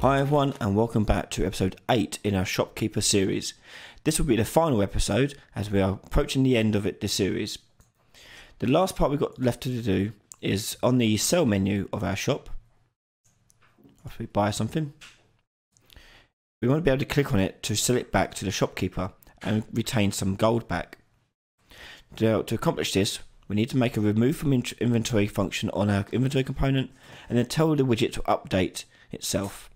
Hi everyone, and welcome back to episode 8 in our Shopkeeper series. This will be the final episode as we are approaching the end of this series. The last part we've got left to do is on the sell menu of our shop. If we buy something, we want to be able to click on it to sell it back to the shopkeeper and retain some gold back. To accomplish this, we need to make a remove from inventory function on our inventory component and then tell the widget to update itself.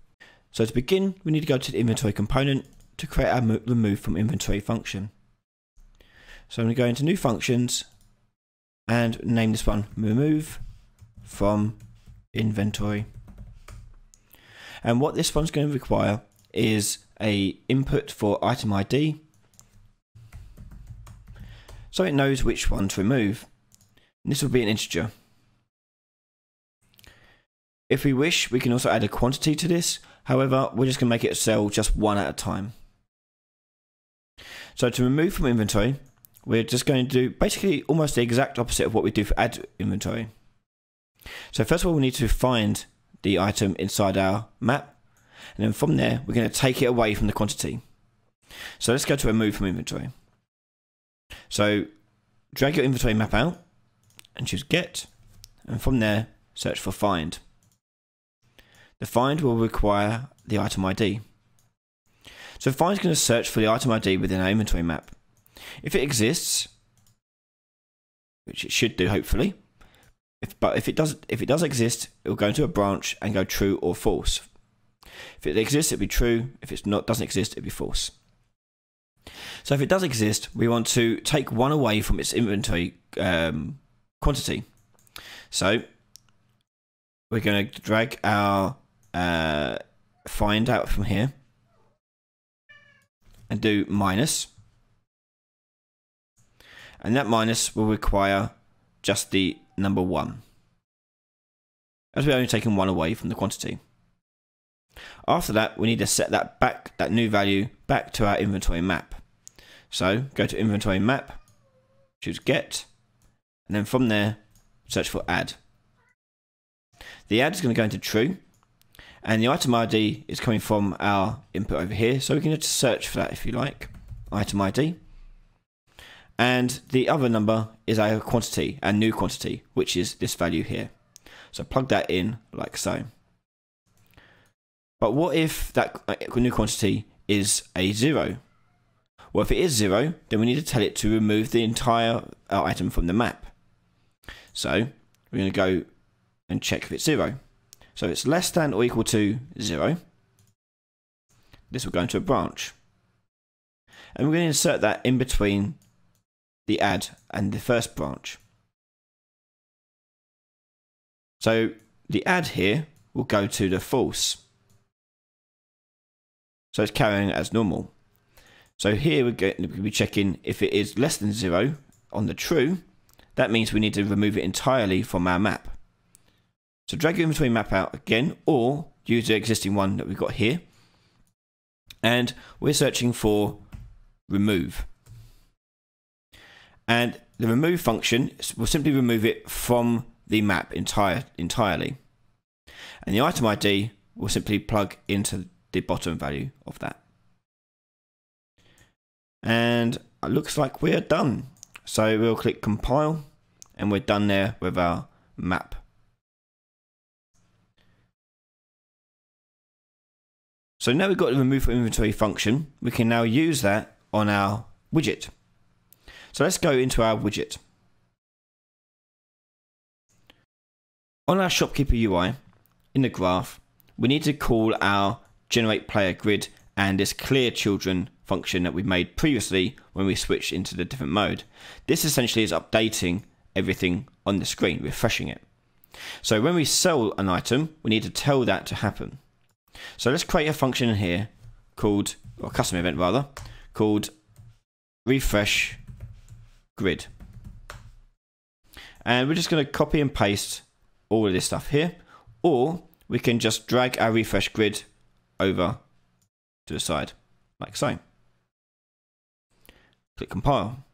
So to begin, we need to go to the inventory component to create our remove from inventory function. So I'm going to go into new functions and name this one remove from inventory. And what this one's going to require is an input for item ID, so it knows which one to remove. And this will be an integer. If we wish, we can also add a quantity to this. However, we're just going to make it sell just one at a time. So to remove from inventory, we're just going to do basically almost the exact opposite of what we do for add inventory. So first of all, we need to find the item inside our map, and then from there we're going to take it away from the quantity. So let's go to remove from inventory. So drag your inventory map out and choose get, and from there search for find. The find will require the item ID. So find is going to search for the item ID within our inventory map. If it exists, which it should do hopefully, but if it does exist, it will go into a branch and go true or false. If it exists, it'll be true. If it's not, doesn't exist, it'll be false. So if it does exist, we want to take one away from its inventory quantity. So we're going to drag our find out from here and do minus, and that minus will require just the number 1, as we're only taking 1 away from the quantity. After that, we need to set that back, that new value back to our inventory map. So go to inventory map, choose get, and then from there search for add. The add is going to go into true, and the item ID is coming from our input over here, so we can just search for that if you like, item ID. And the other number is our quantity, our new quantity, which is this value here. So plug that in like so. But what if that new quantity is a 0? Well, if it is 0, then we need to tell it to remove the entire item from the map. So we're going to go and check if it's 0. So if it's less than or equal to 0, this will go into a branch. And we're going to insert that in between the add and the first branch. So the add here will go to the false. So it's carrying it as normal. So here we're going to be checking if it is less than 0 on the true. That means we need to remove it entirely from our map. So drag your inventory map out again, or use the existing one that we've got here. And we're searching for remove. And the remove function will simply remove it from the map entirely. And the item ID will simply plug into the bottom value of that. And it looks like we're done. So we'll click compile, and we're done there with our map. So now we've got the remove from inventory function, we can now use that on our widget. So let's go into our widget. On our Shopkeeper UI, in the graph, we need to call our Generate Player Grid and this Clear Children function that we made previously when we switched into the different mode. This essentially is updating everything on the screen, refreshing it. So when we sell an item, we need to tell that to happen. So let's create a function here called, or custom event rather, called Refresh Grid, and we're just going to copy and paste all of this stuff here, or we can just drag our refresh grid over to the side like so. Click compile.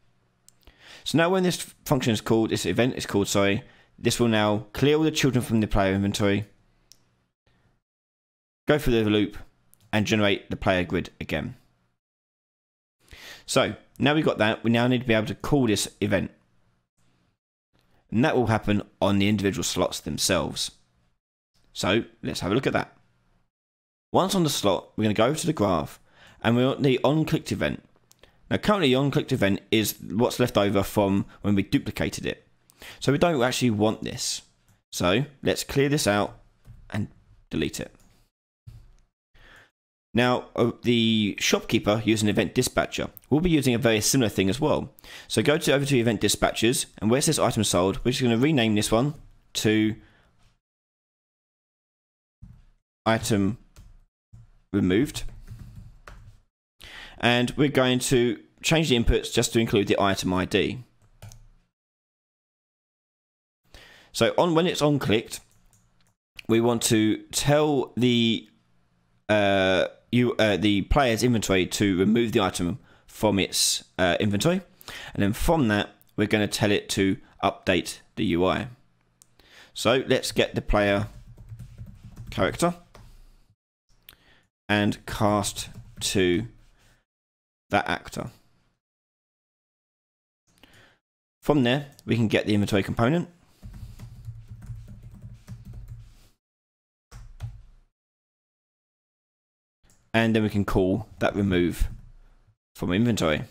So now when this function is called, this event is called, sorry, this will now clear all the children from the player inventory, go through the loop and generate the player grid again. So now we've got that, we now need to be able to call this event. And that will happen on the individual slots themselves. So let's have a look at that. Once on the slot, we're going to go to the graph and we want the onClicked event. Now currently the onClicked event is what's left over from when we duplicated it. So we don't actually want this. So let's clear this out and delete it. Now the shopkeeper using event dispatcher will be using a very similar thing as well. So go to over to event dispatchers and where it says item sold, we're just going to rename this one to item removed. And we're going to change the inputs just to include the item ID. So on when it's on clicked, we want to tell the player's inventory to remove the item from its inventory, and then from that we're going to tell it to update the UI. So let's get the player character and cast to that actor. From there we can get the inventory component. And then we can call that remove from inventory.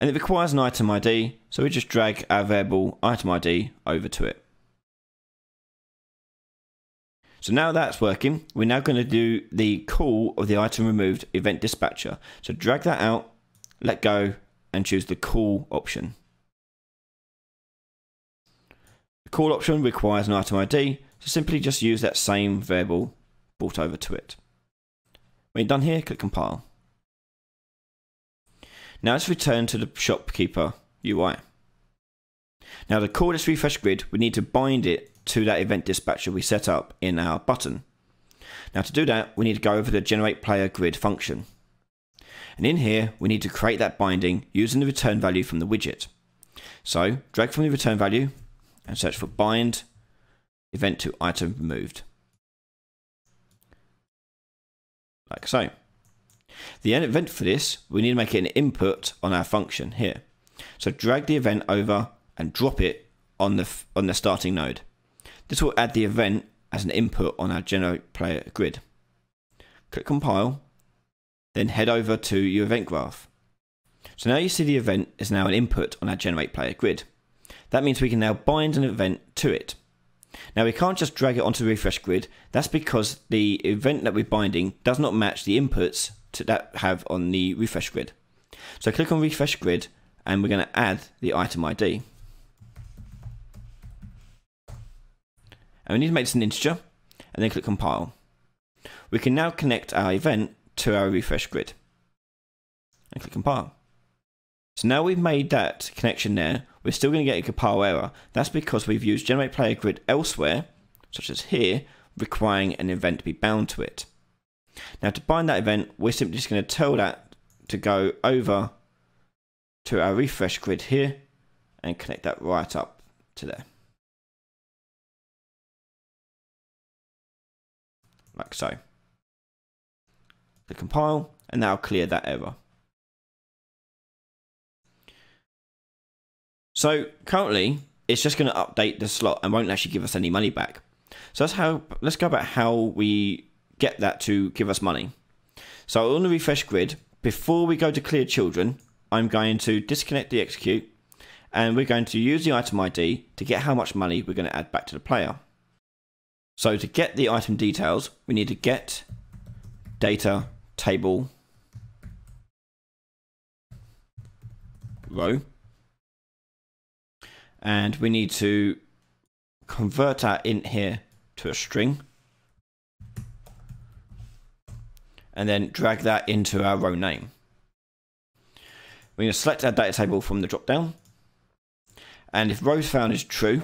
And it requires an item ID, so we just drag our variable item ID over to it. So now that's working, we're now going to do the call of the item removed event dispatcher. So drag that out, let go, and choose the call option. The call option requires an item ID, so simply just use that same variable brought over to it. When you're done here, click compile. Now let's return to the shopkeeper UI. Now to call this refresh grid, we need to bind it to that event dispatcher we set up in our button. Now to do that, we need to go over the generate player grid function. And in here, we need to create that binding using the return value from the widget. So drag from the return value and search for bind event to item removed. Like so. The end event for this, we need to make it an input on our function here. So drag the event over and drop it on the starting node. This will add the event as an input on our generate player grid. Click compile, then head over to your event graph. So now you see the event is now an input on our generate player grid. That means we can now bind an event to it. Now we can't just drag it onto the refresh grid, that's because the event that we're binding does not match the inputs that have on the refresh grid. So click on refresh grid and we're going to add the item ID. And we need to make this an integer and then click compile. We can now connect our event to our refresh grid and click compile. So now we've made that connection there, we're still going to get a compile error. That's because we've used generate player grid elsewhere, such as here, requiring an event to be bound to it. Now to bind that event, we're simply just going to tell that to go over to our refresh grid here and connect that right up to there. Like so. Click compile and that'll clear that error. So currently, it's just going to update the slot and won't actually give us any money back. So that's how. Let's go about how we get that to give us money. So on the refresh grid, before we go to clear children, I'm going to disconnect the execute, and we're going to use the item ID to get how much money we're going to add back to the player. So to get the item details, we need to get data table row. And we need to convert our int here to a string and then drag that into our row name. We're going to select our data table from the drop down, and if rows found is true,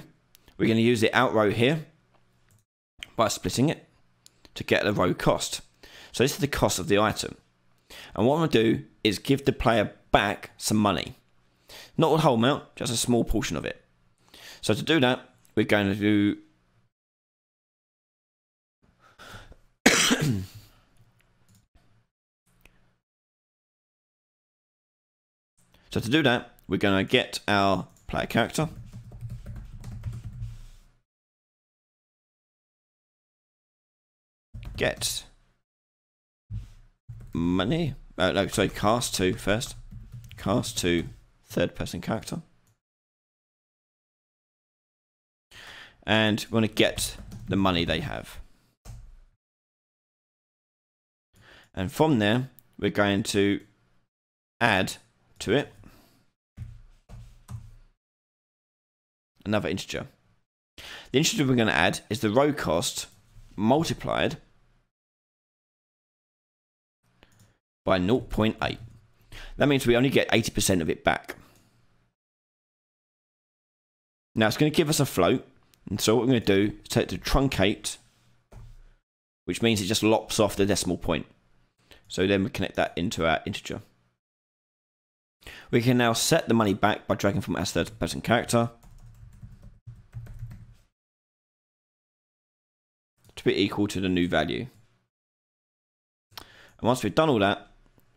we're going to use the out row here by splitting it to get the row cost. So this is the cost of the item, and what I'm going to do is give the player back some money, not the whole amount, just a small portion of it. So to do that, we're going to So to do that, we're going to get our player character. Get money. No, sorry, cast to first. Cast to third person character. And we want to get the money they have. And from there, we're going to add to it another integer. The integer we're going to add is the row cost multiplied by 0.8. That means we only get 80% of it back. Now it's going to give us a float. And so what we're going to do is take the truncate, which means it just lops off the decimal point. So then we connect that into our integer. We can now set the money back by dragging from our third person character to be equal to the new value. And once we've done all that,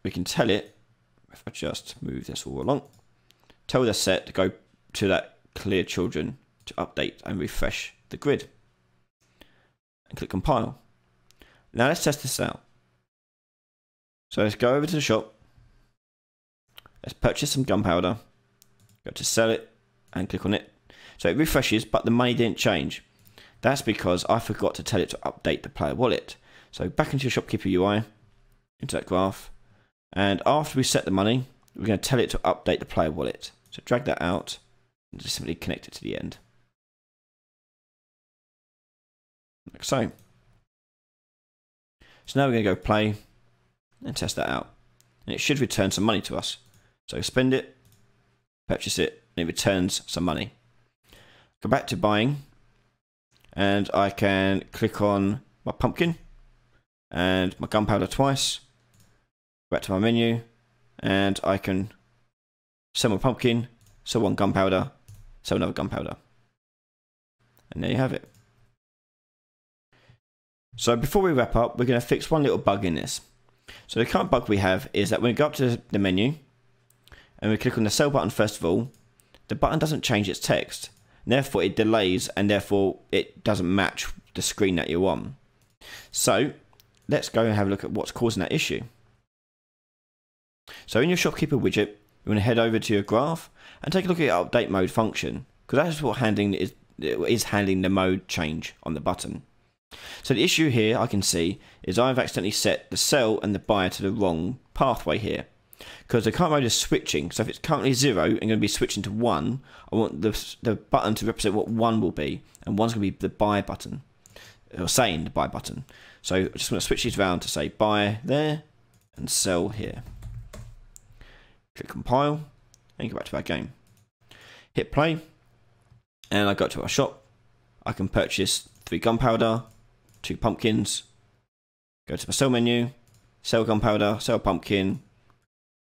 we can tell it, if I just move this all along, tell the set to go to that clear children to update and refresh the grid. And click compile. Now let's test this out. So let's go over to the shop, let's purchase some gunpowder, go to sell it and click on it. So it refreshes, but the money didn't change. That's because I forgot to tell it to update the player wallet. So back into your shopkeeper UI, into that graph, and after we set the money, we're going to tell it to update the player wallet. So drag that out and just simply connect it to the end. Like so. So now we're going to go play and test that out, and it should return some money to us. So spend it, purchase it, and it returns some money. Go back to buying, and I can click on my pumpkin and my gunpowder twice. Go back to my menu, and I can sell my pumpkin, sell one gunpowder, sell another gunpowder, and there you have it. So before we wrap up, we're going to fix one little bug in this. So the current bug we have is that when we go up to the menu and we click on the sell button first of all, the button doesn't change its text. Therefore it delays and therefore it doesn't match the screen that you're on. So let's go and have a look at what's causing that issue. So in your shopkeeper widget, you want to head over to your graph and take a look at your update mode function, because that's what handling the mode change on the button. So the issue here I can see is I've accidentally set the sell and the buyer to the wrong pathway here, because the current mode is switching. So if it's currently 0 and going to be switching to 1, I want the button to represent what 1 will be, and 1's going to be the buy button, or saying the buy button. So I just want to switch these around to say buy there and sell here. Click compile and go back to our game. Hit play and I go to our shop. I can purchase 3 gunpowder, 2 pumpkins, go to my sell menu, sell gunpowder, sell pumpkin,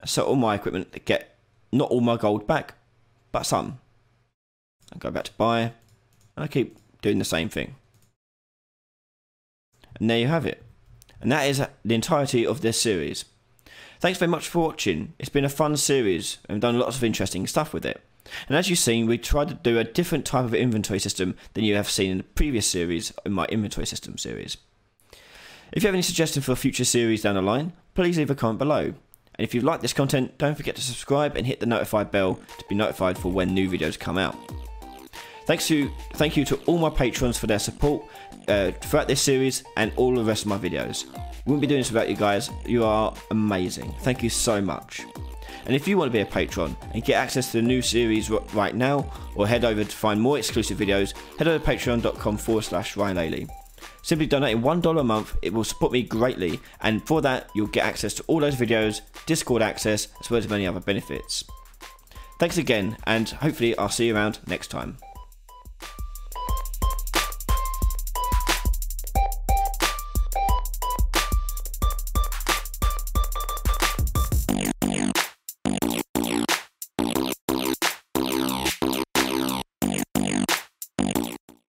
sell all my equipment to get not all my gold back, but some. I go back to buy, and I keep doing the same thing. And there you have it. And that is the entirety of this series. Thanks very much for watching. It's been a fun series, and we've done lots of interesting stuff with it. And as you've seen, we tried to do a different type of inventory system than you have seen in the previous series, in my inventory system series. If you have any suggestions for a future series down the line, please leave a comment below. And if you like this content, don't forget to subscribe and hit the notify bell to be notified for when new videos come out. Thank you to all my patrons for their support throughout this series and all the rest of my videos. Wouldn't be doing this without you guys. You are amazing. Thank you so much. And if you want to be a patron and get access to the new series right now, or head over to find more exclusive videos, head over to patreon.com/Ryan Laley. Simply donating $1 a month, it will support me greatly, and for that you'll get access to all those videos, Discord access, as well as many other benefits. Thanks again, and hopefully I'll see you around next time.